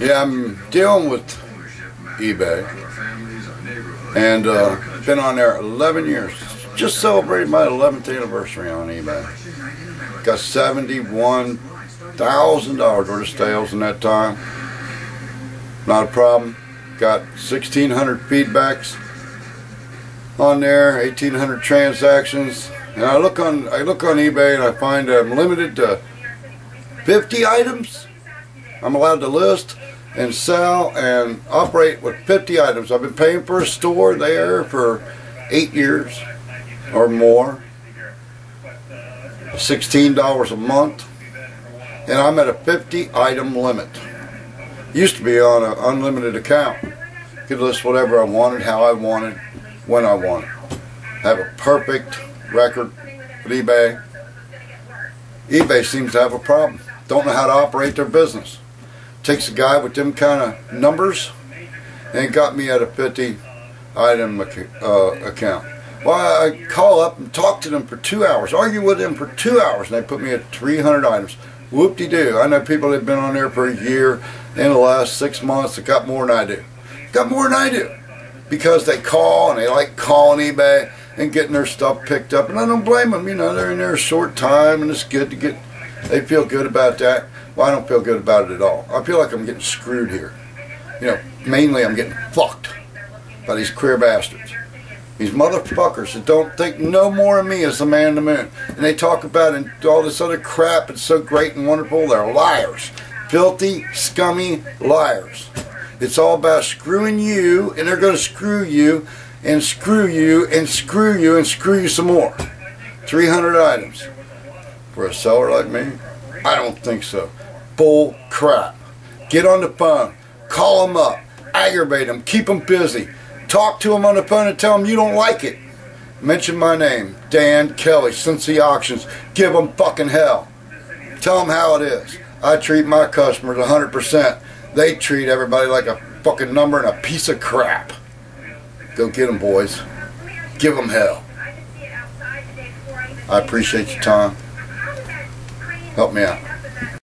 Yeah, I'm dealing with eBay, and been on there 11 years. Just celebrated my 11th anniversary on eBay. Got $71,000 worth of sales in that time. Not a problem. Got 1,600 feedbacks on there, 1,800 transactions. And I look on eBay and I find I'm limited to 50 items. I'm allowed to list and sell and operate with 50 items. I've been paying for a store there for 8 years or more, $16 a month, and I'm at a 50 item limit. Used to be on an unlimited account. Could list whatever I wanted, how I wanted, when I wanted. Have a perfect record with eBay. eBay seems to have a problem. Don't know how to operate their business. Takes a guy with them kind of numbers and got me at a 50 item account. Well, I call up and talk to them for 2 hours, argue with them for 2 hours, and they put me at 300 items. Whoop-de-doo. I know people that have been on there for a year in the last 6 months that got more than I do. Got more than I do because they call and they like calling eBay and getting their stuff picked up, and I don't blame them. You know, they're in there a short time and it's good to get, they feel good about that. Well, I don't feel good about it at all. I feel like I'm getting screwed here. You know, mainly I'm getting fucked by these queer bastards. These motherfuckers that don't think no more of me as the man in the moon. And they talk about and all this other crap, it's so great and wonderful. They're liars. Filthy, scummy liars. It's all about screwing you, and they're going to screw you, and screw you, and screw you, and screw you some more. 300 items. For a seller like me? I don't think so. Bull crap. Get on the phone. Call them up. Aggravate them. Keep them busy. Talk to them on the phone and tell them you don't like it. Mention my name, Dan Kelly, Cincy Auctions. Give them fucking hell. Tell them how it is. I treat my customers 100%. They treat everybody like a fucking number and a piece of crap. Go get them, boys. Give them hell. I appreciate your time. Help me out.